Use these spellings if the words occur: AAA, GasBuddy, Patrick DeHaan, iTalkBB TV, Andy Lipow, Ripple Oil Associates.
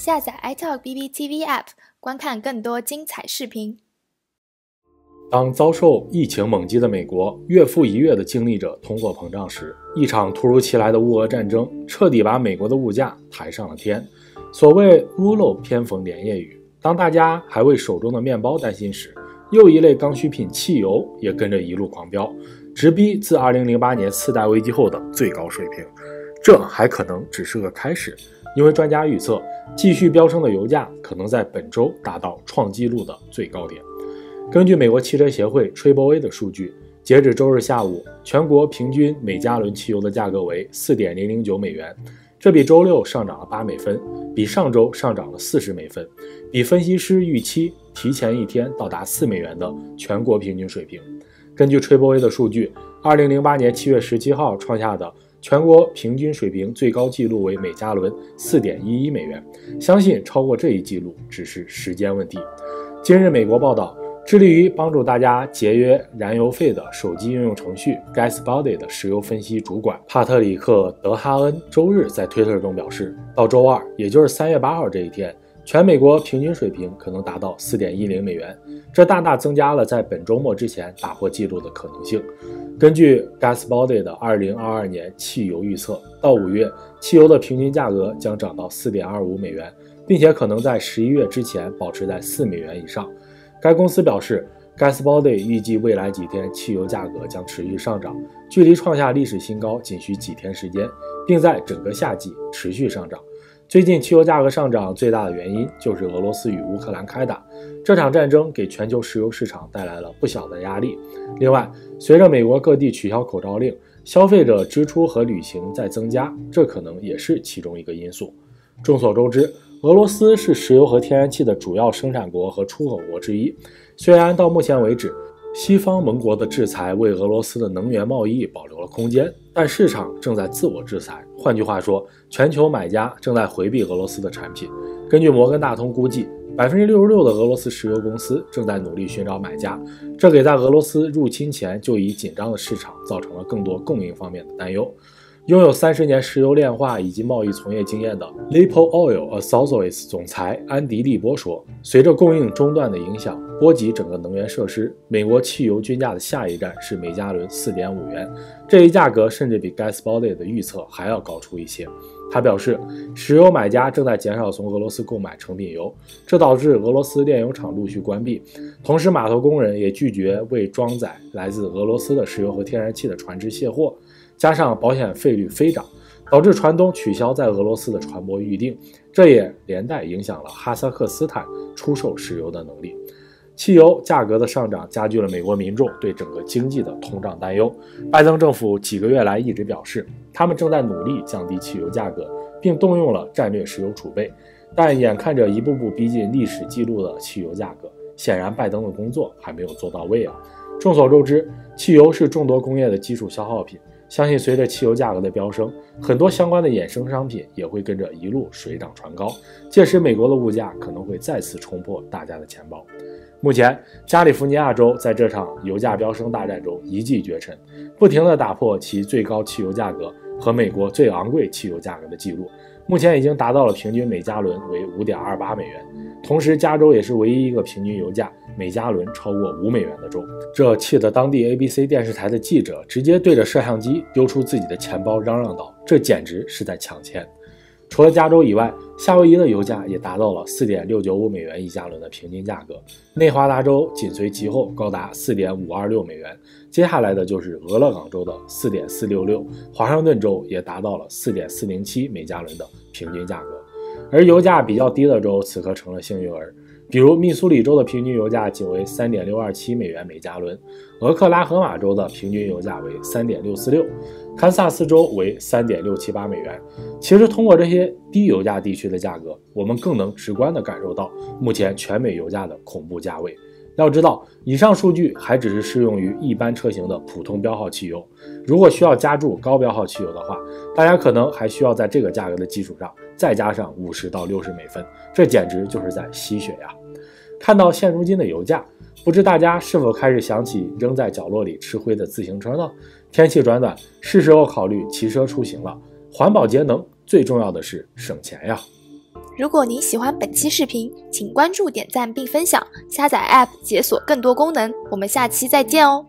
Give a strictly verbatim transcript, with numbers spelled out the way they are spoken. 下载 iTalkBB T V App 观看更多精彩视频。当遭受疫情猛击的美国月复一月地经历着通货膨胀时，一场突如其来的乌俄战争彻底把美国的物价抬上了天。所谓屋漏偏逢连夜雨，当大家还为手中的面包担心时，又一类刚需品汽油也跟着一路狂飙，直逼自二零零八年次贷危机后的最高水平。这还可能只是个开始，因为专家预测，继续飙升的油价可能在本周达到创纪录的最高点。 根据美国汽车协会 A A A 的数据，截止周日下午，全国平均每加仑汽油的价格为 四点零零九美元，这比周六上涨了八美分，比上周上涨了四十美分，比分析师预期提前一天到达四美元的全国平均水平。根据 A A A 的数据，二零零八年七月十七号创下的全国平均水平最高纪录为每加仑 四点一一美元，相信超过这一纪录只是时间问题。今日美国报道， 致力于帮助大家节约燃油费的手机应用程序 GasBuddy 的石油分析主管帕特里克·德哈恩周日在推特中表示，到周二，也就是三月八号这一天，全美国平均水平可能达到 四点一零美元，这大大增加了在本周末之前打破纪录的可能性。根据 GasBuddy 的二零二二年汽油预测，到五月，汽油的平均价格将涨到 四点二五美元，并且可能在十一月之前保持在四美元以上。 该公司表示 ，GasBuddy 预计未来几天汽油价格将持续上涨，距离创下历史新高仅需几天时间，并在整个夏季持续上涨。最近汽油价格上涨最大的原因就是俄罗斯与乌克兰开打，这场战争给全球石油市场带来了不小的压力。另外，随着美国各地取消口罩令，消费者支出和旅行在增加，这可能也是其中一个因素。众所周知， 俄罗斯是石油和天然气的主要生产国和出口国之一。虽然到目前为止，西方盟国的制裁为俄罗斯的能源贸易保留了空间，但市场正在自我制裁。换句话说，全球买家正在回避俄罗斯的产品。根据摩根大通估计， 百分之六十六 的俄罗斯石油公司正在努力寻找买家，这给在俄罗斯入侵前就已紧张的市场造成了更多供应方面的担忧。 拥有三十年石油炼化以及贸易从业经验的 Ripple Oil Associates 总裁安迪·利波说：“随着供应中断的影响波及整个能源设施，美国汽油均价的下一站是每加仑 四点五元，这一价格甚至比 GasBuddy 的预测还要高出一些。”他表示，石油买家正在减少从俄罗斯购买成品油，这导致俄罗斯炼油厂陆续关闭，同时码头工人也拒绝为装载来自俄罗斯的石油和天然气的船只卸货。 加上保险费率飞涨，导致船东取消在俄罗斯的船舶预定，这也连带影响了哈萨克斯坦出售石油的能力。汽油价格的上涨加剧了美国民众对整个经济的通胀担忧。拜登政府几个月来一直表示，他们正在努力降低汽油价格，并动用了战略石油储备，但眼看着一步步逼近历史纪录的汽油价格，显然拜登的工作还没有做到位啊。众所周知，汽油是众多工业的基础消耗品。 相信随着汽油价格的飙升，很多相关的衍生商品也会跟着一路水涨船高。届时，美国的物价可能会再次冲破大家的钱包。目前，加利福尼亚州在这场油价飙升大战中一骑绝尘，不停地打破其最高汽油价格和美国最昂贵汽油价格的记录，目前已经达到了平均每加仑为 五点二八美元。同时，加州也是唯一一个平均油价 每加仑超过五美元的州，这气得当地 A B C 电视台的记者直接对着摄像机丢出自己的钱包，嚷嚷道：“这简直是在抢钱！”除了加州以外，夏威夷的油价也达到了 四点六九五美元一加仑的平均价格，内华达州紧随其后，高达 四点五二六美元。接下来的就是俄勒冈州的 四点四六六，华盛顿州也达到了 四点四零七每加仑的平均价格。而油价比较低的州此刻成了幸运儿。 比如密苏里州的平均油价仅为 三点六二七美元每加仑，俄克拉荷马州的平均油价为 三点六四六，堪萨斯州为 三点六七八美元。其实通过这些低油价地区的价格，我们更能直观地感受到目前全美油价的恐怖价位。要知道，以上数据还只是适用于一般车型的普通标号汽油，如果需要加注高标号汽油的话，大家可能还需要在这个价格的基础上 再加上五十到六十美分，这简直就是在吸血呀！看到现如今的油价，不知大家是否开始想起扔在角落里吃灰的自行车呢？天气转暖，是时候考虑骑车出行了。环保节能，最重要的是省钱呀！如果您喜欢本期视频，请关注、点赞并分享，下载 A P P 解锁更多功能。我们下期再见哦！